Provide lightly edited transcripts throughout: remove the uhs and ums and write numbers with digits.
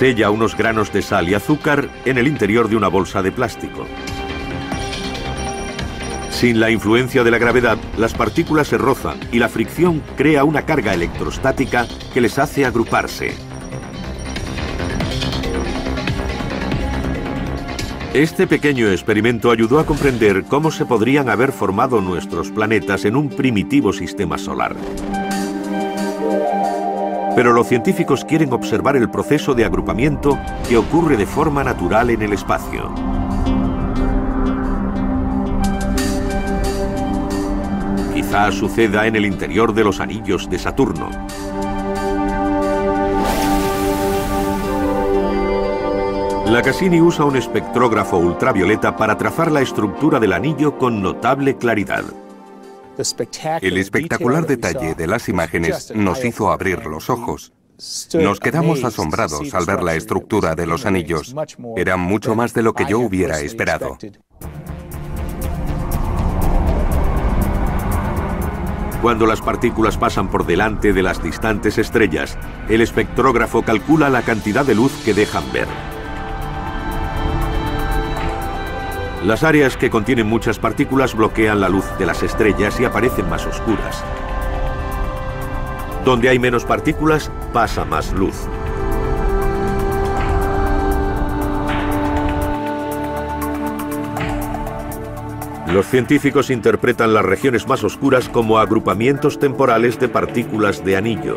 Sella unos granos de sal y azúcar en el interior de una bolsa de plástico. Sin la influencia de la gravedad, las partículas se rozan y la fricción crea una carga electrostática que les hace agruparse. Este pequeño experimento ayudó a comprender cómo se podrían haber formado nuestros planetas en un primitivo sistema solar. Pero los científicos quieren observar el proceso de agrupamiento que ocurre de forma natural en el espacio. Quizá suceda en el interior de los anillos de Saturno. La Cassini usa un espectrógrafo ultravioleta para trazar la estructura del anillo con notable claridad. El espectacular detalle de las imágenes nos hizo abrir los ojos. Nos quedamos asombrados al ver la estructura de los anillos. Era mucho más de lo que yo hubiera esperado. Cuando las partículas pasan por delante de las distantes estrellas, el espectrógrafo calcula la cantidad de luz que dejan ver. Las áreas que contienen muchas partículas bloquean la luz de las estrellas y aparecen más oscuras. Donde hay menos partículas, pasa más luz. Los científicos interpretan las regiones más oscuras como agrupamientos temporales de partículas de anillo.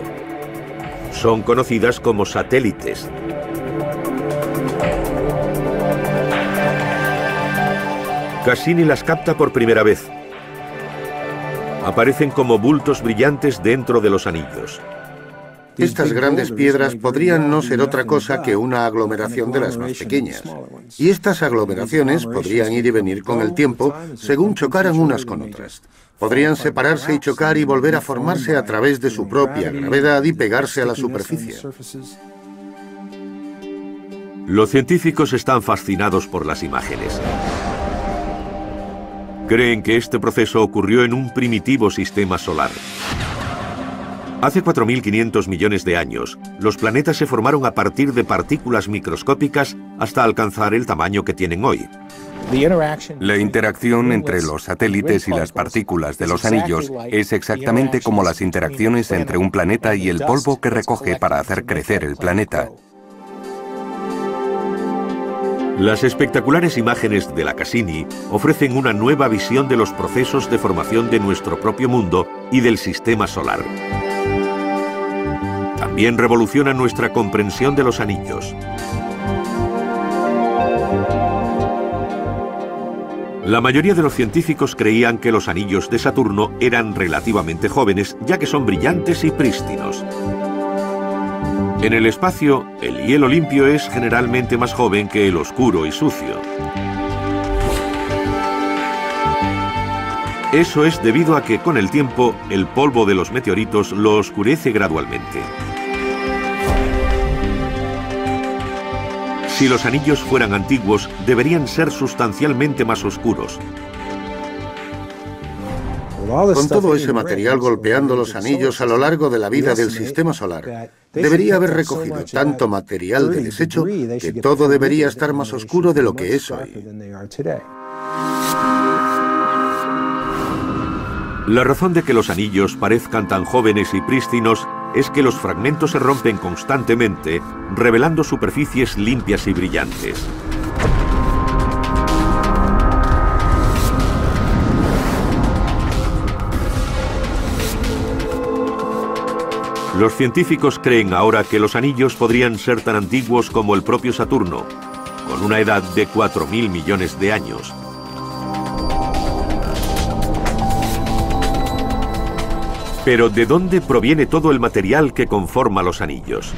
Son conocidas como satélites. Cassini las capta por primera vez. Aparecen como bultos brillantes dentro de los anillos. Estas grandes piedras podrían no ser otra cosa que una aglomeración de las más pequeñas. Y estas aglomeraciones podrían ir y venir con el tiempo según chocaran unas con otras. Podrían separarse y chocar y volver a formarse a través de su propia gravedad y pegarse a la superficie. Los científicos están fascinados por las imágenes. Creen que este proceso ocurrió en un primitivo sistema solar. Hace 4.500 millones de años, los planetas se formaron a partir de partículas microscópicas hasta alcanzar el tamaño que tienen hoy. La interacción entre los satélites y las partículas de los anillos es exactamente como las interacciones entre un planeta y el polvo que recoge para hacer crecer el planeta. Las espectaculares imágenes de la Cassini ofrecen una nueva visión de los procesos de formación de nuestro propio mundo y del sistema solar. También revoluciona nuestra comprensión de los anillos. La mayoría de los científicos creían que los anillos de Saturno eran relativamente jóvenes, ya que son brillantes y prístinos. En el espacio, el hielo limpio es generalmente más joven que el oscuro y sucio. Eso es debido a que, con el tiempo, el polvo de los meteoritos lo oscurece gradualmente. Si los anillos fueran antiguos, deberían ser sustancialmente más oscuros. Con todo ese material golpeando los anillos a lo largo de la vida del sistema solar, debería haber recogido tanto material de desecho que todo debería estar más oscuro de lo que es hoy. La razón de que los anillos parezcan tan jóvenes y prístinos es que los fragmentos se rompen constantemente, revelando superficies limpias y brillantes. Los científicos creen ahora que los anillos podrían ser tan antiguos como el propio Saturno, con una edad de 4.000 millones de años. Pero ¿de dónde proviene todo el material que conforma los anillos?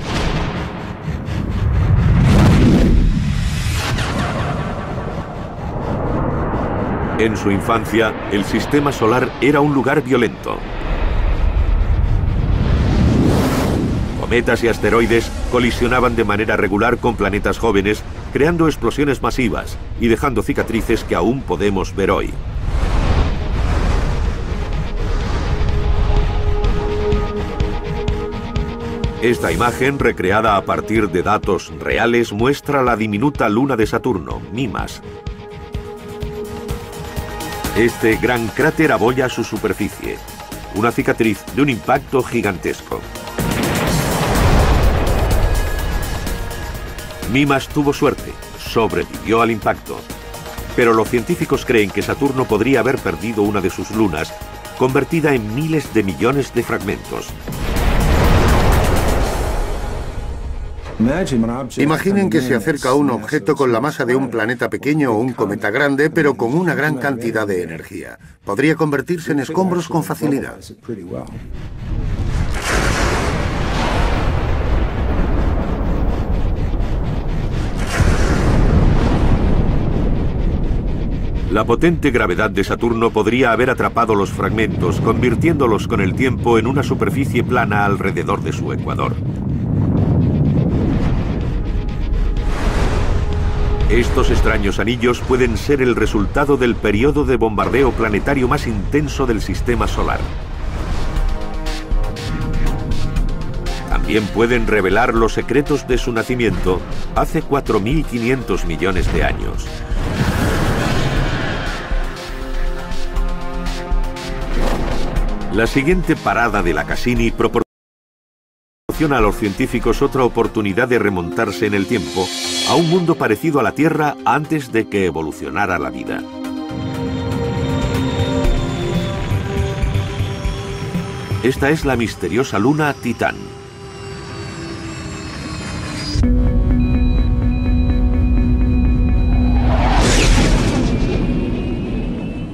En su infancia, el sistema solar era un lugar violento. Cometas y asteroides colisionaban de manera regular con planetas jóvenes, creando explosiones masivas y dejando cicatrices que aún podemos ver hoy. Esta imagen, recreada a partir de datos reales, muestra la diminuta luna de Saturno, Mimas. Este gran cráter abolla su superficie, una cicatriz de un impacto gigantesco. Mimas tuvo suerte, sobrevivió al impacto. Pero los científicos creen que Saturno podría haber perdido una de sus lunas, convertida en miles de millones de fragmentos. Imaginen que se acerca un objeto con la masa de un planeta pequeño o un cometa grande, pero con una gran cantidad de energía. Podría convertirse en escombros con facilidad. La potente gravedad de Saturno podría haber atrapado los fragmentos, convirtiéndolos con el tiempo en una superficie plana alrededor de su ecuador. Estos extraños anillos pueden ser el resultado del periodo de bombardeo planetario más intenso del sistema solar. También pueden revelar los secretos de su nacimiento hace 4.500 millones de años. La siguiente parada de la Cassini proporciona a los científicos otra oportunidad de remontarse en el tiempo a un mundo parecido a la Tierra antes de que evolucionara la vida. Esta es la misteriosa luna Titán.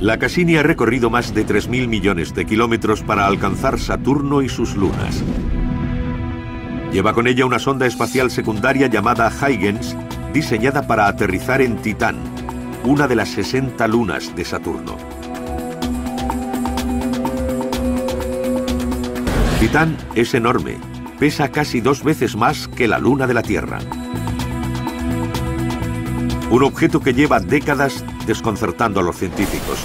La Cassini ha recorrido más de 3.000 millones de kilómetros para alcanzar Saturno y sus lunas. Lleva con ella una sonda espacial secundaria llamada Huygens, diseñada para aterrizar en Titán, una de las 60 lunas de Saturno. Titán es enorme, pesa casi 2 veces más que la luna de la Tierra. Un objeto que lleva décadas desconcertando a los científicos.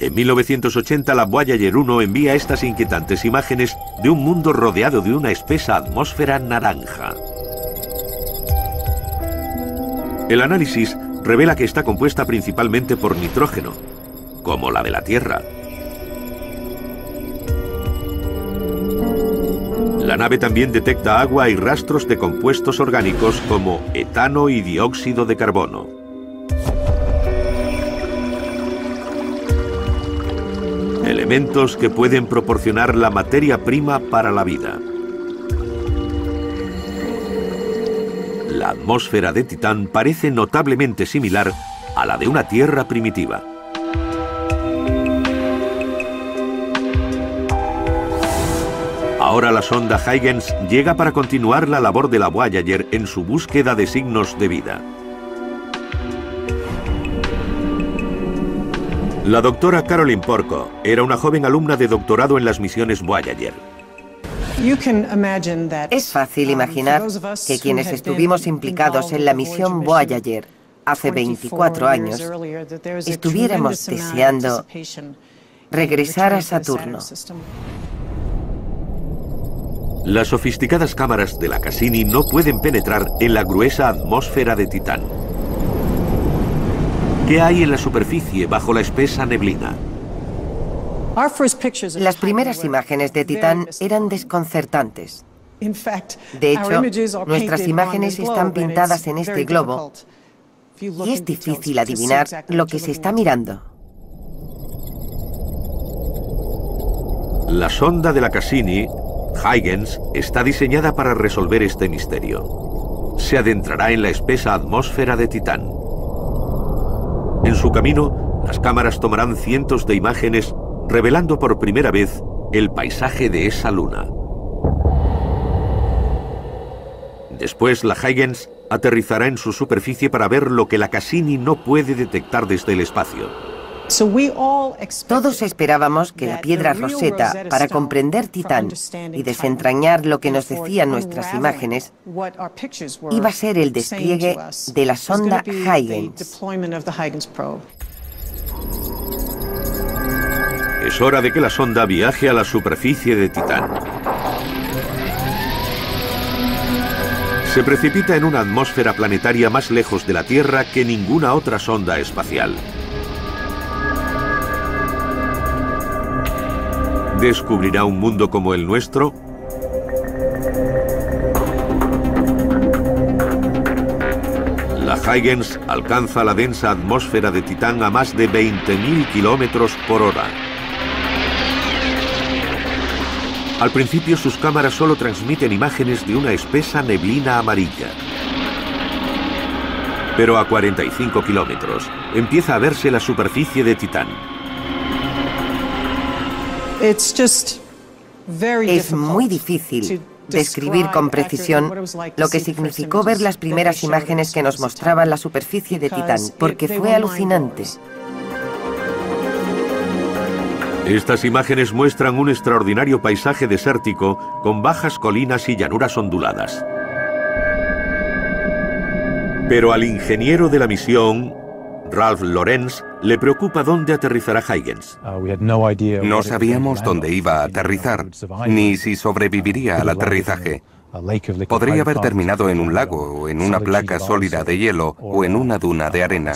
En 1980, la Voyager 1 envía estas inquietantes imágenes de un mundo rodeado de una espesa atmósfera naranja. El análisis revela que está compuesta principalmente por nitrógeno, como la de la Tierra. La nave también detecta agua y rastros de compuestos orgánicos como etano y dióxido de carbono. Elementos que pueden proporcionar la materia prima para la vida. La atmósfera de Titán parece notablemente similar a la de una Tierra primitiva. Ahora la sonda Huygens llega para continuar la labor de la Voyager en su búsqueda de signos de vida. La doctora Carolyn Porco era una joven alumna de doctorado en las misiones Voyager. Es fácil imaginar que quienes estuvimos implicados en la misión Voyager hace 24 años estuviéramos deseando regresar a Saturno. Las sofisticadas cámaras de la Cassini no pueden penetrar en la gruesa atmósfera de Titán. ¿Qué hay en la superficie bajo la espesa neblina? Las primeras imágenes de Titán eran desconcertantes. De hecho, nuestras imágenes están pintadas en este globo y es difícil adivinar lo que se está mirando. La sonda de la Cassini, Huygens, está diseñada para resolver este misterio. Se adentrará en la espesa atmósfera de Titán. En su camino, las cámaras tomarán cientos de imágenes, revelando por primera vez el paisaje de esa luna. Después, la Huygens aterrizará en su superficie para ver lo que la Cassini no puede detectar desde el espacio. Todos esperábamos que la piedra Rosetta, para comprender Titán y desentrañar lo que nos decían nuestras imágenes, iba a ser el despliegue de la sonda Huygens. Es hora de que la sonda viaje a la superficie de Titán. Se precipita en una atmósfera planetaria más lejos de la Tierra que ninguna otra sonda espacial. ¿Descubrirá un mundo como el nuestro? La Huygens alcanza la densa atmósfera de Titán a más de 20.000 kilómetros por hora. Al principio sus cámaras solo transmiten imágenes de una espesa neblina amarilla. Pero a 45 kilómetros empieza a verse la superficie de Titán. Es muy difícil describir con precisión lo que significó ver las primeras imágenes que nos mostraban la superficie de Titán, porque fue alucinante. Estas imágenes muestran un extraordinario paisaje desértico con bajas colinas y llanuras onduladas. Pero al ingeniero de la misión, Ralph Lorenz, le preocupa dónde aterrizará Huygens. No sabíamos dónde iba a aterrizar, ni si sobreviviría al aterrizaje. Podría haber terminado en un lago, o en una placa sólida de hielo, o en una duna de arena.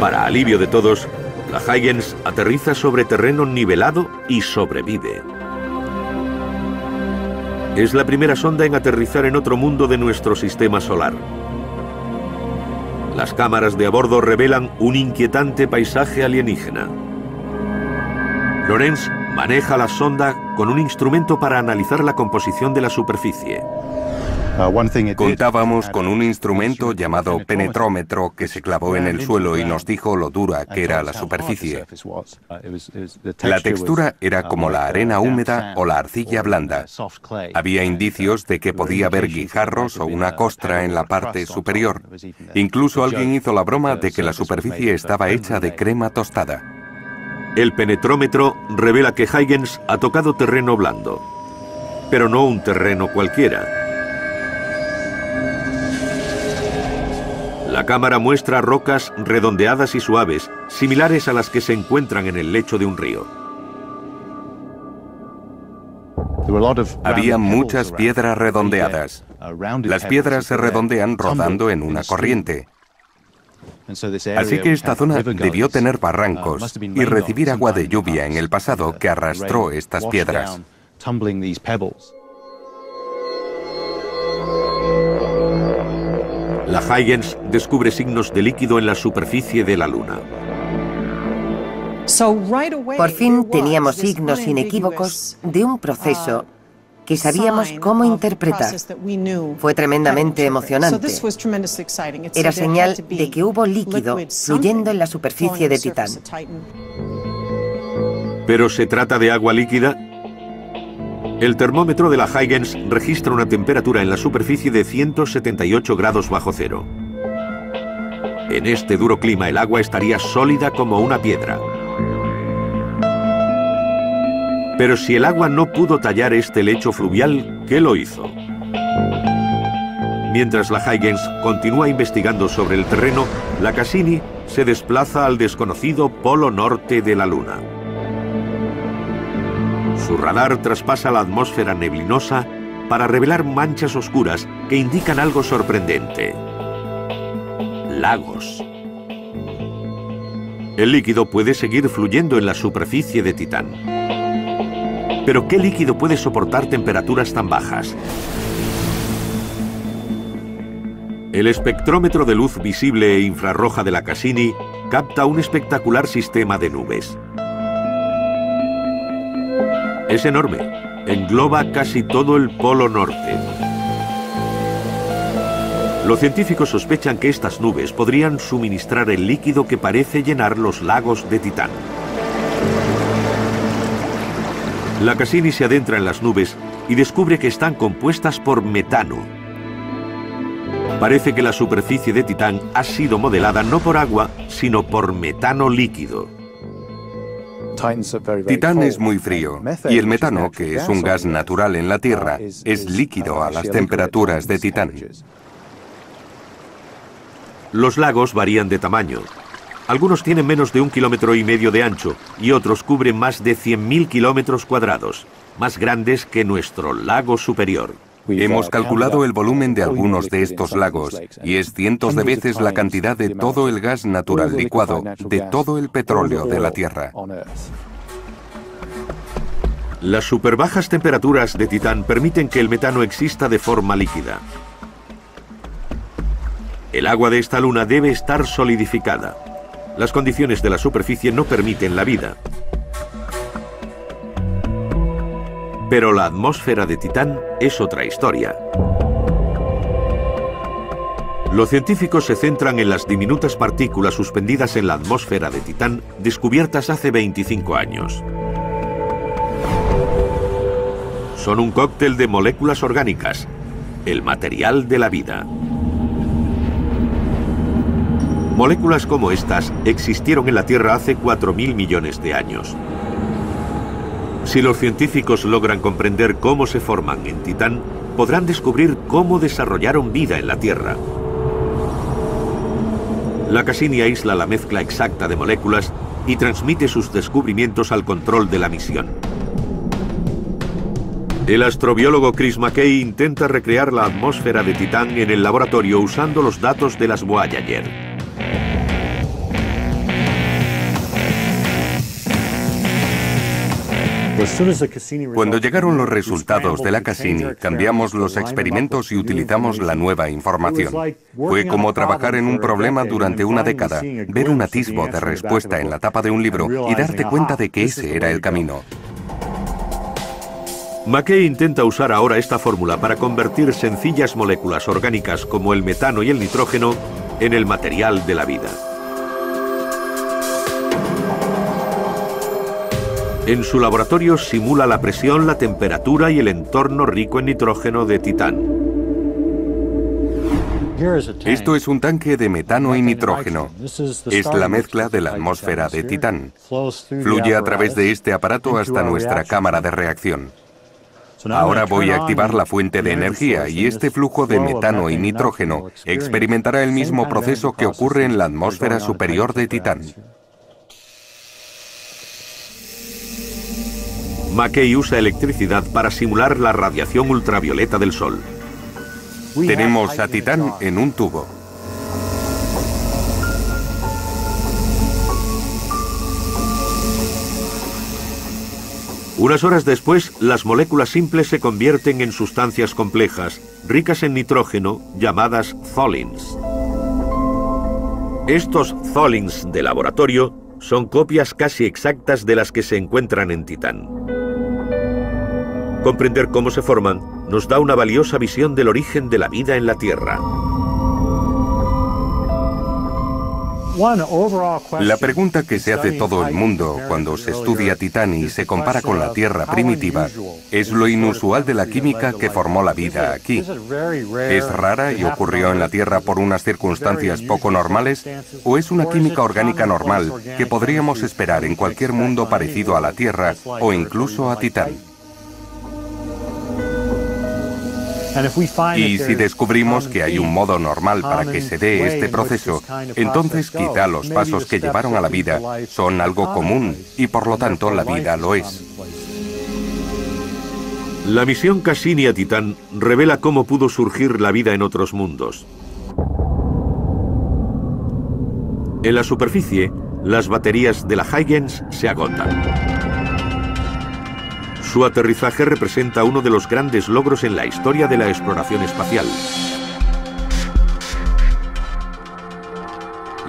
Para alivio de todos, la Huygens aterriza sobre terreno nivelado y sobrevive. Es la primera sonda en aterrizar en otro mundo de nuestro sistema solar. Las cámaras de a bordo revelan un inquietante paisaje alienígena. Lorenz maneja la sonda con un instrumento para analizar la composición de la superficie. Contábamos con un instrumento llamado penetrómetro que se clavó en el suelo y nos dijo lo dura que era la superficie. La textura era como la arena húmeda o la arcilla blanda. Había indicios de que podía haber guijarros o una costra en la parte superior. Incluso alguien hizo la broma de que la superficie estaba hecha de crema tostada. El penetrómetro revela que Huygens ha tocado terreno blando, pero no un terreno cualquiera. La cámara muestra rocas redondeadas y suaves, similares a las que se encuentran en el lecho de un río. Había muchas piedras redondeadas. Las piedras se redondean rodando en una corriente. Así que esta zona debió tener barrancos y recibir agua de lluvia en el pasado que arrastró estas piedras. La Huygens descubre signos de líquido en la superficie de la Luna. Por fin teníamos signos inequívocos de un proceso que sabíamos cómo interpretar. Fue tremendamente emocionante. Era señal de que hubo líquido fluyendo en la superficie de Titán. ¿Pero se trata de agua líquida? El termómetro de la Huygens registra una temperatura en la superficie de 178 grados bajo cero. En este duro clima el agua estaría sólida como una piedra. Pero si el agua no pudo tallar este lecho fluvial, ¿qué lo hizo? Mientras la Huygens continúa investigando sobre el terreno, la Cassini se desplaza al desconocido polo norte de la Luna. Su radar traspasa la atmósfera neblinosa para revelar manchas oscuras que indican algo sorprendente. Lagos. El líquido puede seguir fluyendo en la superficie de Titán. Pero ¿qué líquido puede soportar temperaturas tan bajas? El espectrómetro de luz visible e infrarroja de la Cassini capta un espectacular sistema de nubes. Es enorme, engloba casi todo el polo norte. Los científicos sospechan que estas nubes podrían suministrar el líquido que parece llenar los lagos de Titán. La Cassini se adentra en las nubes y descubre que están compuestas por metano. Parece que la superficie de Titán ha sido modelada no por agua, sino por metano líquido. Titán es muy frío y el metano, que es un gas natural en la Tierra, es líquido a las temperaturas de Titán. Los lagos varían de tamaño. Algunos tienen menos de 1,5 kilómetros de ancho y otros cubren más de 100.000 kilómetros cuadrados, más grandes que nuestro lago superior. Hemos calculado el volumen de algunos de estos lagos y es cientos de veces la cantidad de todo el gas natural licuado, de todo el petróleo de la Tierra. Las superbajas temperaturas de Titán permiten que el metano exista de forma líquida. El agua de esta luna debe estar solidificada. Las condiciones de la superficie no permiten la vida. Pero la atmósfera de Titán es otra historia. Los científicos se centran en las diminutas partículas suspendidas en la atmósfera de Titán, descubiertas hace 25 años. Son un cóctel de moléculas orgánicas, el material de la vida. Moléculas como estas existieron en la Tierra hace 4.000 millones de años. Si los científicos logran comprender cómo se forman en Titán, podrán descubrir cómo desarrollaron vida en la Tierra. La Cassini aísla la mezcla exacta de moléculas y transmite sus descubrimientos al control de la misión. El astrobiólogo Chris McKay intenta recrear la atmósfera de Titán en el laboratorio usando los datos de las Voyager. Cuando llegaron los resultados de la Cassini, cambiamos los experimentos y utilizamos la nueva información. Fue como trabajar en un problema durante una década, ver un atisbo de respuesta en la tapa de un libro y darte cuenta de que ese era el camino. McKay intenta usar ahora esta fórmula para convertir sencillas moléculas orgánicas como el metano y el nitrógeno en el material de la vida. En su laboratorio simula la presión, la temperatura y el entorno rico en nitrógeno de Titán. Esto es un tanque de metano y nitrógeno. Es la mezcla de la atmósfera de Titán. Fluye a través de este aparato hasta nuestra cámara de reacción. Ahora voy a activar la fuente de energía y este flujo de metano y nitrógeno experimentará el mismo proceso que ocurre en la atmósfera superior de Titán. McKay usa electricidad para simular la radiación ultravioleta del Sol. Tenemos a Titán en un tubo. Unas horas después, las moléculas simples se convierten en sustancias complejas, ricas en nitrógeno, llamadas tholins. Estos tholins de laboratorio son copias casi exactas de las que se encuentran en Titán. Comprender cómo se forman nos da una valiosa visión del origen de la vida en la Tierra. La pregunta que se hace todo el mundo cuando se estudia Titán y se compara con la Tierra primitiva es lo inusual de la química que formó la vida aquí. ¿Es rara y ocurrió en la Tierra por unas circunstancias poco normales? ¿O es una química orgánica normal que podríamos esperar en cualquier mundo parecido a la Tierra o incluso a Titán? Y si descubrimos que hay un modo normal para que se dé este proceso, entonces quizá los pasos que llevaron a la vida son algo común y por lo tanto la vida lo es. La misión Cassini a Titán revela cómo pudo surgir la vida en otros mundos. En la superficie, las baterías de la Huygens se agotan. Su aterrizaje representa uno de los grandes logros en la historia de la exploración espacial.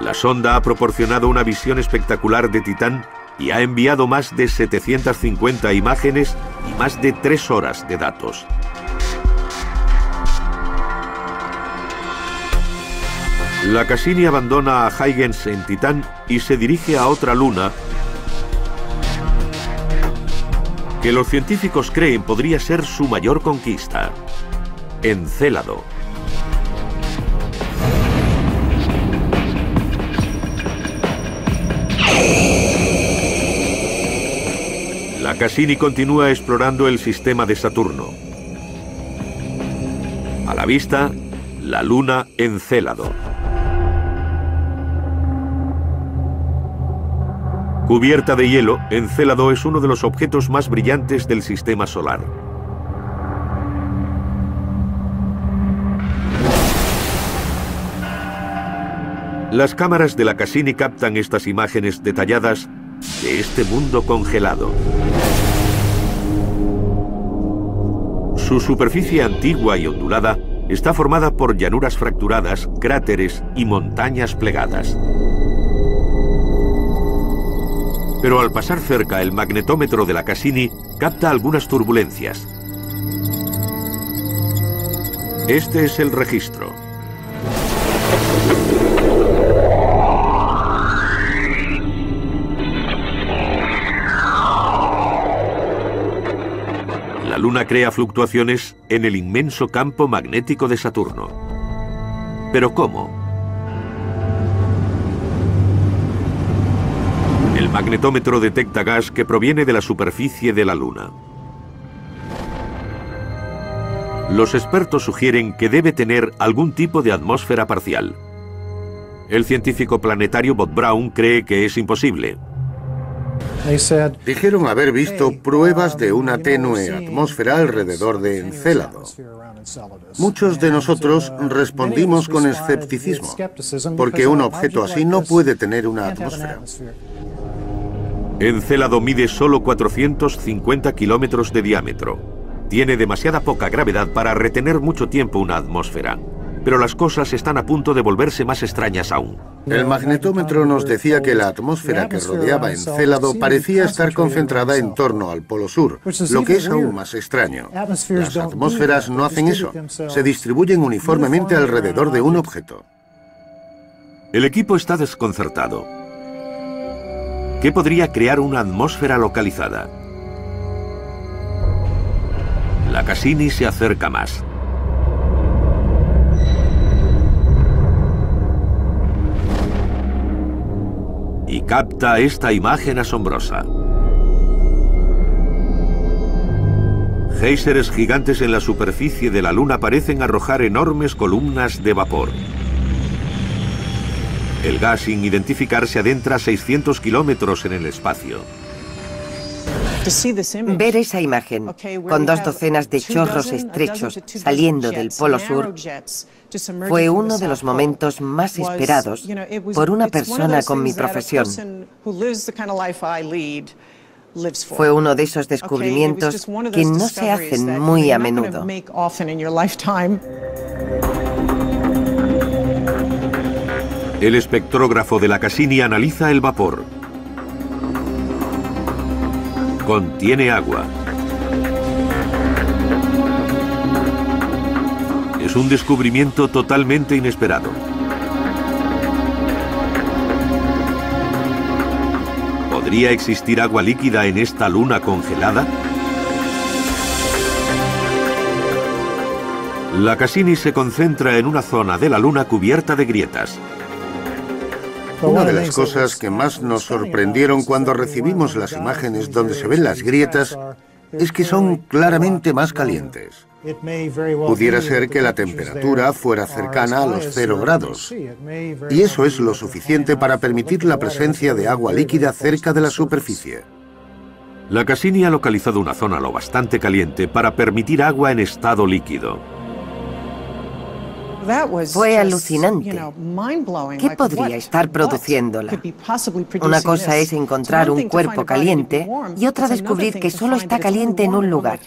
La sonda ha proporcionado una visión espectacular de Titán y ha enviado más de 750 imágenes y más de 3 horas de datos. La Cassini abandona a Huygens en Titán y se dirige a otra luna, que los científicos creen podría ser su mayor conquista, Encélado. La Cassini continúa explorando el sistema de Saturno. A la vista, la luna Encélado. Cubierta de hielo, Encélado es uno de los objetos más brillantes del sistema solar. Las cámaras de la Cassini captan estas imágenes detalladas de este mundo congelado. Su superficie antigua y ondulada está formada por llanuras fracturadas, cráteres y montañas plegadas. Pero al pasar cerca, el magnetómetro de la Cassini capta algunas turbulencias. Este es el registro. La Luna crea fluctuaciones en el inmenso campo magnético de Saturno. ¿Pero cómo? El magnetómetro detecta gas que proviene de la superficie de la Luna. Los expertos sugieren que debe tener algún tipo de atmósfera parcial. El científico planetario Bob Brown cree que es imposible. Dijeron haber visto pruebas de una tenue atmósfera alrededor de Encélado. Muchos de nosotros respondimos con escepticismo, porque un objeto así no puede tener una atmósfera. Encélado mide solo 450 kilómetros de diámetro. Tiene demasiada poca gravedad para retener mucho tiempo una atmósfera. Pero las cosas están a punto de volverse más extrañas aún. El magnetómetro nos decía que la atmósfera que rodeaba Encélado parecía estar concentrada en torno al polo sur, lo que es aún más extraño. Las atmósferas no hacen eso, se distribuyen uniformemente alrededor de un objeto. El equipo está desconcertado. ¿Qué podría crear una atmósfera localizada? La Cassini se acerca más. Y capta esta imagen asombrosa. Géiseres gigantes en la superficie de la Luna parecen arrojar enormes columnas de vapor. El gas sin identificar se adentra 600 kilómetros en el espacio. Ver esa imagen, con 2 docenas de chorros estrechos saliendo del polo sur, fue uno de los momentos más esperados por una persona con mi profesión. Fue uno de esos descubrimientos que no se hacen muy a menudo. El espectrógrafo de la Cassini analiza el vapor. Contiene agua. Es un descubrimiento totalmente inesperado. ¿Podría existir agua líquida en esta Luna congelada? La Cassini se concentra en una zona de la Luna cubierta de grietas. Una de las cosas que más nos sorprendieron cuando recibimos las imágenes donde se ven las grietas es que son claramente más calientes. Pudiera ser que la temperatura fuera cercana a los 0 grados, y eso es lo suficiente para permitir la presencia de agua líquida cerca de la superficie. La Cassini ha localizado una zona lo bastante caliente para permitir agua en estado líquido. Fue alucinante. ¿Qué podría estar produciéndola? Una cosa es encontrar un cuerpo caliente y otra descubrir que solo está caliente en un lugar.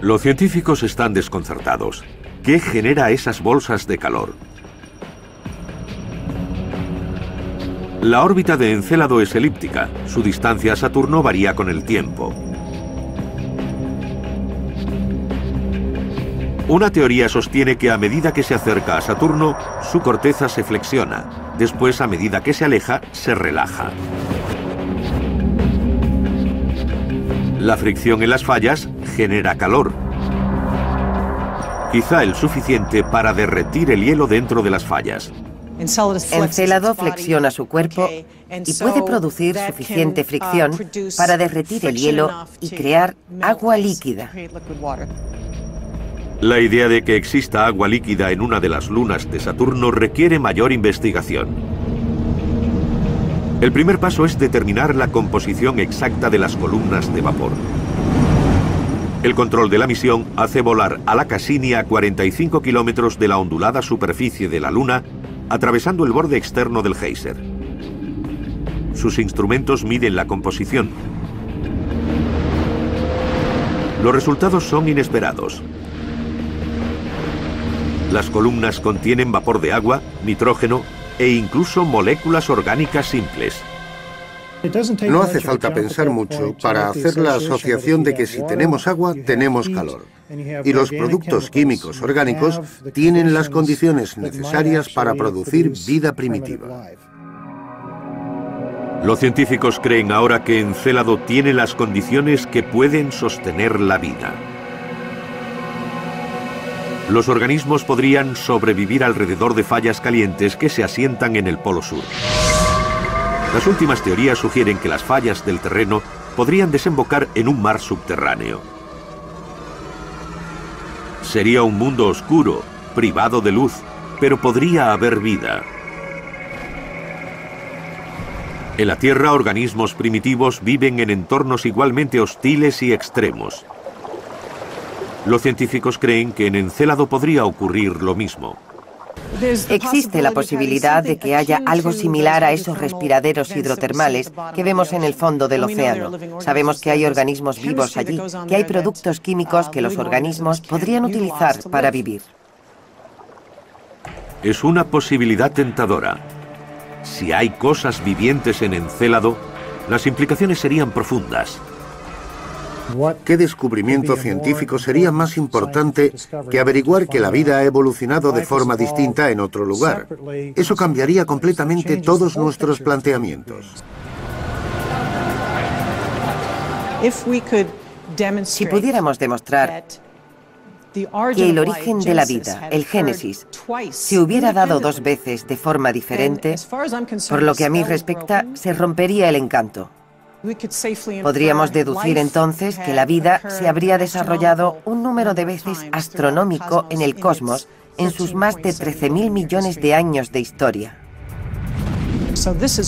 Los científicos están desconcertados. ¿Qué genera esas bolsas de calor? La órbita de Encélado es elíptica. Su distancia a Saturno varía con el tiempo. Una teoría sostiene que a medida que se acerca a Saturno, su corteza se flexiona. Después, a medida que se aleja, se relaja. La fricción en las fallas genera calor. Quizá el suficiente para derretir el hielo dentro de las fallas. Encélado flexiona su cuerpo y puede producir suficiente fricción para derretir el hielo y crear agua líquida. La idea de que exista agua líquida en una de las lunas de Saturno requiere mayor investigación. El primer paso es determinar la composición exacta de las columnas de vapor. El control de la misión hace volar a la Cassini a 45 kilómetros de la ondulada superficie de la Luna, atravesando el borde externo del géiser. Sus instrumentos miden la composición. Los resultados son inesperados. Las columnas contienen vapor de agua, nitrógeno e incluso moléculas orgánicas simples. No hace falta pensar mucho para hacer la asociación de que si tenemos agua, tenemos calor. Y los productos químicos orgánicos tienen las condiciones necesarias para producir vida primitiva. Los científicos creen ahora que Encélado tiene las condiciones que pueden sostener la vida. Los organismos podrían sobrevivir alrededor de fallas calientes que se asientan en el Polo Sur. Las últimas teorías sugieren que las fallas del terreno podrían desembocar en un mar subterráneo. Sería un mundo oscuro, privado de luz, pero podría haber vida. En la Tierra, organismos primitivos viven en entornos igualmente hostiles y extremos. Los científicos creen que en Encélado podría ocurrir lo mismo. Existe la posibilidad de que haya algo similar a esos respiraderos hidrotermales que vemos en el fondo del océano. Sabemos que hay organismos vivos allí, que hay productos químicos que los organismos podrían utilizar para vivir. Es una posibilidad tentadora. Si hay cosas vivientes en Encélado, las implicaciones serían profundas. ¿Qué descubrimiento científico sería más importante que averiguar que la vida ha evolucionado de forma distinta en otro lugar? Eso cambiaría completamente todos nuestros planteamientos. Si pudiéramos demostrar que el origen de la vida, el génesis, se hubiera dado dos veces de forma diferente, por lo que a mí respecta, se rompería el encanto. Podríamos deducir entonces que la vida se habría desarrollado un número de veces astronómico en el cosmos en sus más de 13.000 millones de años de historia.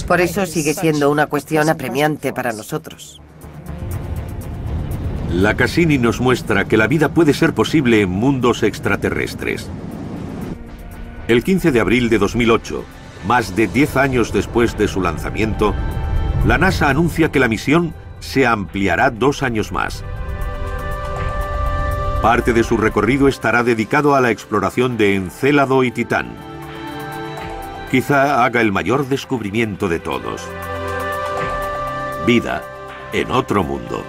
Por eso sigue siendo una cuestión apremiante para nosotros. La Cassini nos muestra que la vida puede ser posible en mundos extraterrestres. El 15 de abril de 2008, más de 10 años después de su lanzamiento, la NASA anuncia que la misión se ampliará 2 años más. Parte de su recorrido estará dedicado a la exploración de Encélado y Titán. Quizá haga el mayor descubrimiento de todos. Vida en otro mundo.